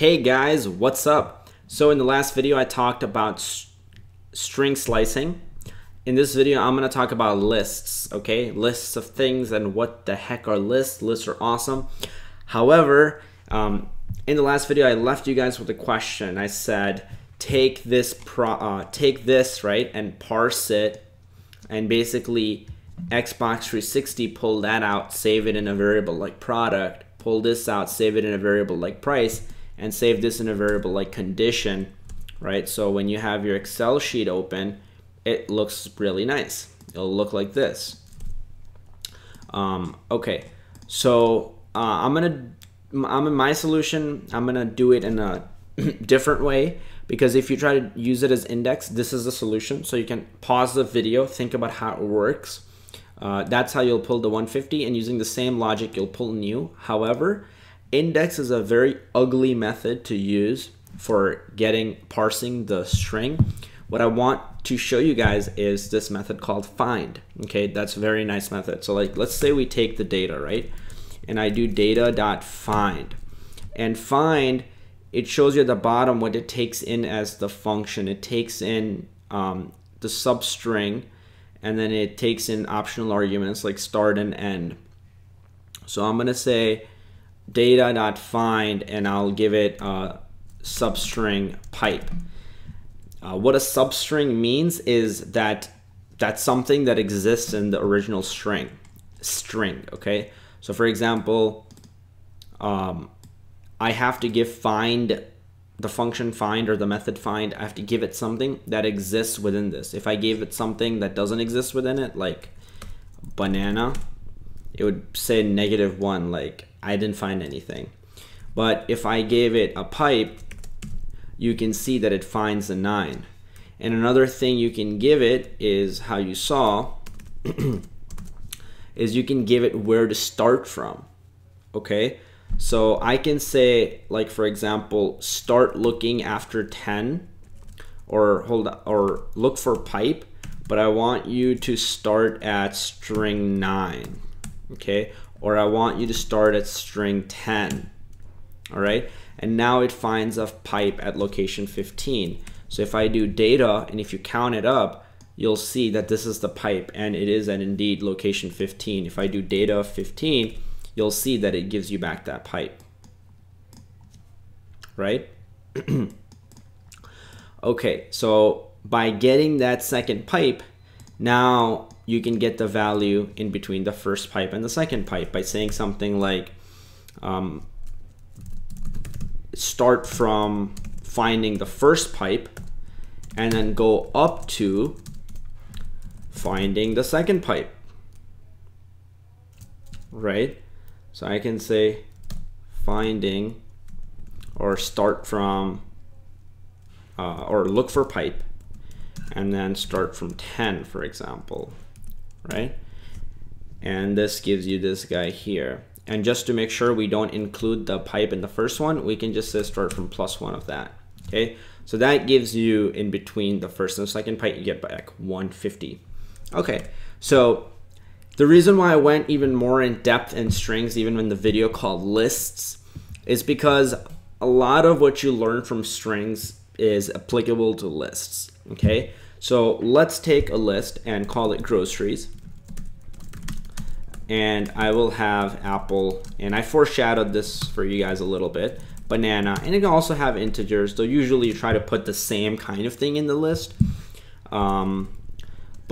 Hey guys, what's up? So in the last video I talked about string slicing. In this video I'm going to talk about lists, okay? Lists of things, and what the heck are lists? Lists are awesome. However, in the last video I left you guys with a question. I said take this right, and parse it, and basically Xbox 360, pull that out, save it in a variable like product, pull this out, save it in a variable like price, and save this in a variable like condition, right? So when you have your Excel sheet open, it looks really nice. It'll look like this. Okay, so I'm in my solution, I'm gonna do it in a different way, because if you try to use it as index, this is the solution. So you can pause the video, think about how it works. That's how you'll pull the 150, and using the same logic you'll pull new. However, index is a very ugly method to use for parsing the string. What I want to show you guys is this method called find. Okay, that's a very nice method. So like, let's say we take the data, right? And I do data.find. And find, it shows you at the bottom what it takes in as the function. It takes in the substring, and then it takes in optional arguments like start and end. So I'm gonna say data.find, and I'll give it a substring pipe. What a substring means is that that's something that exists in the original string, okay? So for example, I have to give find, the function find or the method find, I have to give it something that exists within this. If I gave it something that doesn't exist within it, like banana, it would say -1, like I didn't find anything. But if I gave it a pipe, you can see that it finds a 9. And another thing you can give it is, how you saw, is you can give it where to start from, okay? So I can say, like for example, start looking after 10, or look for pipe, but I want you to start at string 9, okay? Or I want you to start at string 10, all right? And now it finds a pipe at location 15. So if I do data, and if you count it up, you'll see that this is the pipe, and it is at indeed location 15. If I do data 15, you'll see that it gives you back that pipe, right? Okay, so by getting that second pipe, now you can get the value in between the first pipe and the second pipe by saying something like start from finding the first pipe, and then go up to finding the second pipe, right? So I can say finding, or start from, or look for pipe, and then start from 10, for example, right? And this gives you this guy here. And just to make sure we don't include the pipe in the first one, we can just say start from +1 of that, okay? So that gives you, in between the first and second pipe, you get back 150. Okay, so the reason why I went even more in depth in strings, even in the video called lists, is because a lot of what you learn from strings is applicable to lists, okay? So let's take a list and call it groceries. And I will have apple, and I foreshadowed this for you guys a little bit, banana, and it can also have integers, though usually you try to put the same kind of thing in the list.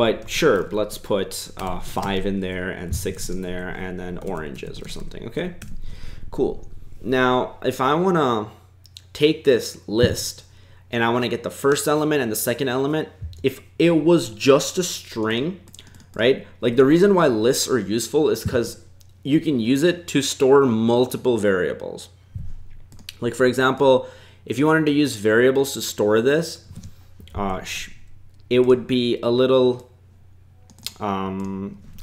But sure, let's put 5 in there, and 6 in there, and then oranges or something, okay? Cool. Now, if I wanna take this list and I wanna get the first element and the second element, if it was just a string, right? Like, the reason why lists are useful is because you can use it to store multiple variables. Like for example, if you wanted to use variables to store this, it would be a little,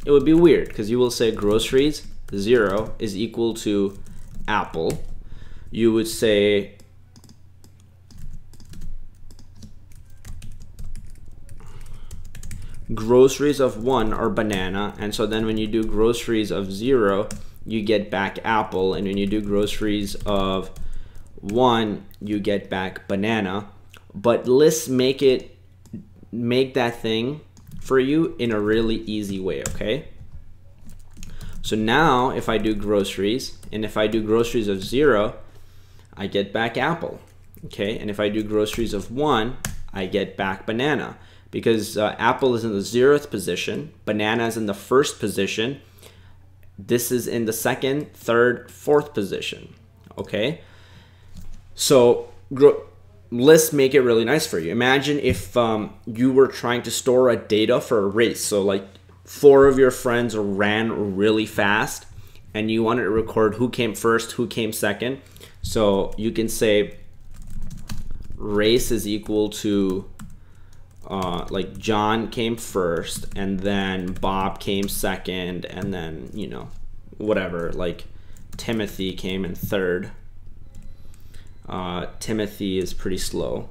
it would be weird, because you will say groceries 0 is equal to apple. You would say groceries of 1 are banana, and so then when you do groceries of 0, you get back apple, and when you do groceries of 1, you get back banana. But let's make that thing for you in a really easy way, okay? So now if I do groceries, and if I do groceries of 0, I get back apple, okay? And if I do groceries of 1, I get back banana, because apple is in the 0th position, banana is in the 1st position, this is in the 2nd, 3rd, 4th position, okay? So let's make it really nice for you. Imagine if you were trying to store a data for a race. So like 4 of your friends ran really fast and you wanted to record who came first, who came second. So you can say race is equal to like John came first and then Bob came second and then, you know, whatever, like Timothy came in 3rd. Timothy is pretty slow.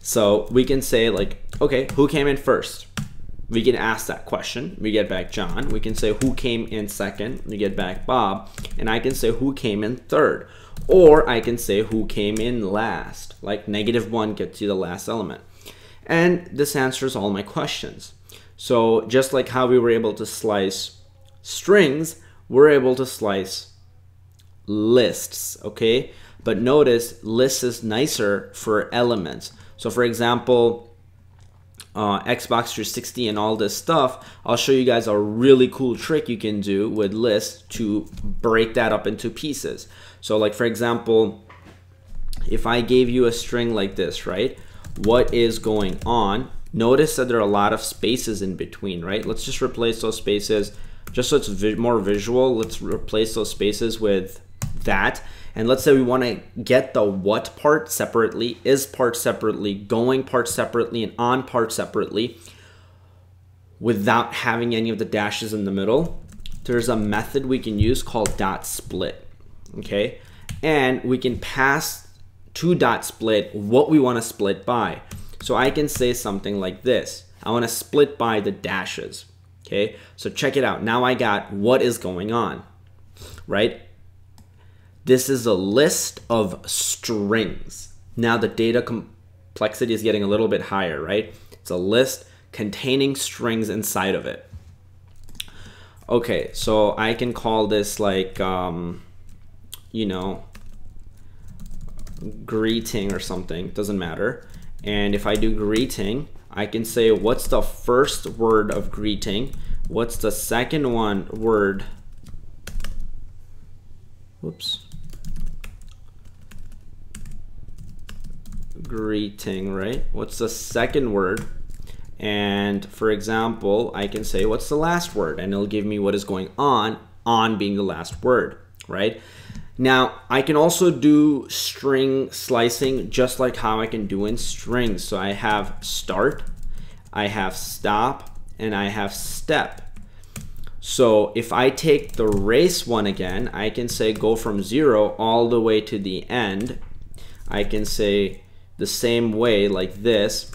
So we can say like, okay, who came in first? We can ask that question. We get back John. We can say who came in 2nd? We get back Bob. And I can say who came in 3rd. Or I can say who came in last. Like -1 gets you the last element. And this answers all my questions. So just like how we were able to slice strings, we're able to slice lists, okay? But notice lists is nicer for elements. So for example, Xbox 360 and all this stuff, I'll show you guys a really cool trick you can do with lists to break that up into pieces. So like for example, if I gave you a string like this, right? What is going on? Notice that there are a lot of spaces in between, right? Let's just replace those spaces, just so it's more visual. Let's replace those spaces with that, and let's say we want to get the what part separately, is part separately, going part separately, and on part separately without having any of the dashes in the middle. There's a method we can use called dot split, okay? And we can pass to dot split what we want to split by. So I can say something like this: I want to split by the dashes, okay? So check it out. Now I got what is going on, right? This is a list of strings. Now the data complexity is getting a little bit higher, right? It's a list containing strings inside of it. Okay, so I can call this like, you know, greeting or something, doesn't matter. And if I do greeting, I can say what's the first word of greeting, what's the second word, whoops, greeting, right? What's the second word? And for example, I can say what's the last word, and it'll give me what is going on being the last word, right? Now I can also do string slicing just like how I can do in strings. So I have start, I have stop, and I have step. So if I take the race one again, I can say go from 0 all the way to the end. I can say the same way like this.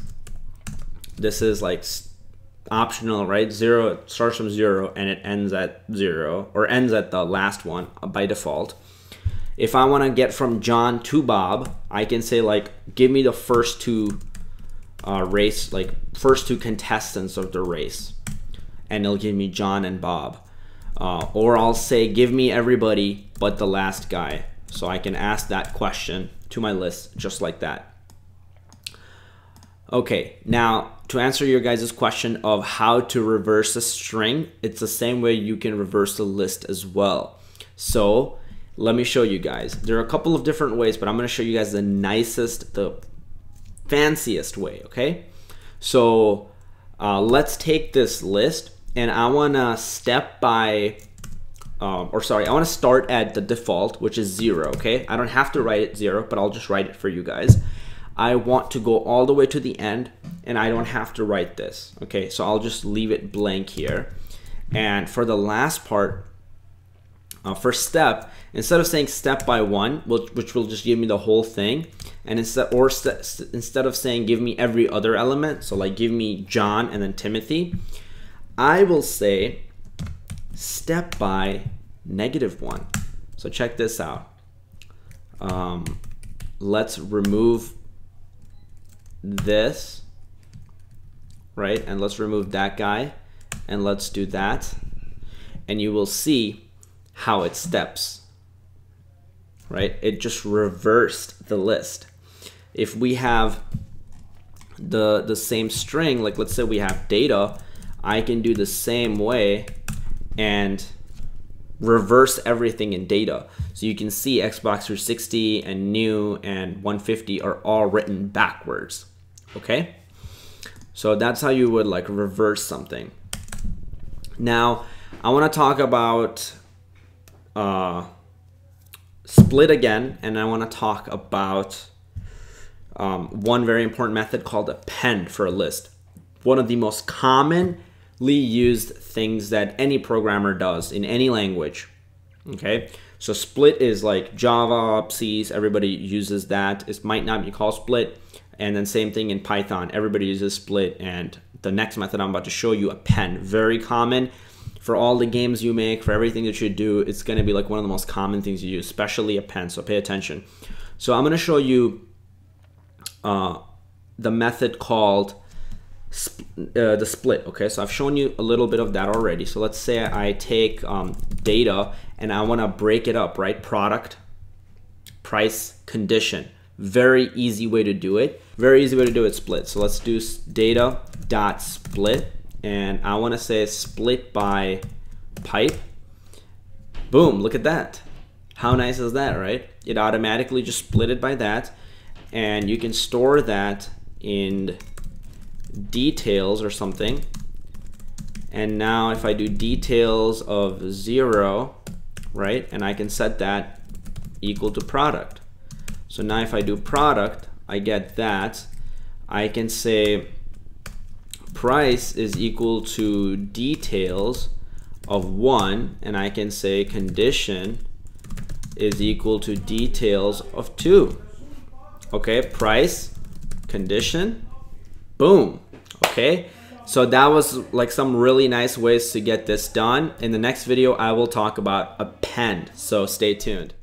This is like optional, right? 0, it starts from 0 and it ends at 0, or ends at the last one by default. If I want to get from John to Bob, I can say like, give me the first 2 race, like first 2 contestants of the race, and it'll give me John and Bob. Or I'll say, give me everybody but the last guy. So I can ask that question to my list just like that. Okay, now to answer your guys' question of how to reverse a string, it's the same way you can reverse a list as well. So let me show you guys. There are a couple of different ways, but I'm gonna show you guys the nicest, the fanciest way, okay? So let's take this list, and I want to I want to start at the default, which is 0, okay? I don't have to write it 0, but I'll just write it for you guys. I want to go all the way to the end, and I don't have to write this, okay? So I'll just leave it blank here. And for the last part, for step, instead of saying step by 1, which will just give me the whole thing, and instead of saying give me every other element, so like give me John and then Timothy, I will say step by -1. So check this out. Let's remove this, right? And let's remove that guy, and let's do that. And you will see how it steps, right? It just reversed the list. If we have the same string, like let's say we have data, I can do the same way and reverse everything in data. So you can see Xbox 360 and new and 150 are all written backwards. Okay, so that's how you would like reverse something. Now I want to talk about split again, and I want to talk about one very important method called append for a list. One of the most commonly used things that any programmer does in any language. Okay, so split is like Java, C, everybody uses that. It might not be called split. And then same thing in Python, everybody uses split. And the next method I'm about to show you, append, very common for all the games you make, for everything that you do. It's going to be like one of the most common things you use, especially append. So pay attention. So I'm going to show you the method called the split. Okay, so I've shown you a little bit of that already. So let's say I take data and I want to break it up, right? Product, price, condition. Very easy way to do it. Very easy way to do it, split. So let's do data.split, and I want to say split by pipe. Boom, look at that. How nice is that, right? It automatically just split it by that. And you can store that in details or something. And now if I do details of 0, right, and I can set that equal to product. So now if I do product, I get that. I can say price is equal to details of 1, and I can say condition is equal to details of 2. Okay, price, condition, boom. Okay, so that was like some really nice ways to get this done. In the next video, I will talk about append, so stay tuned.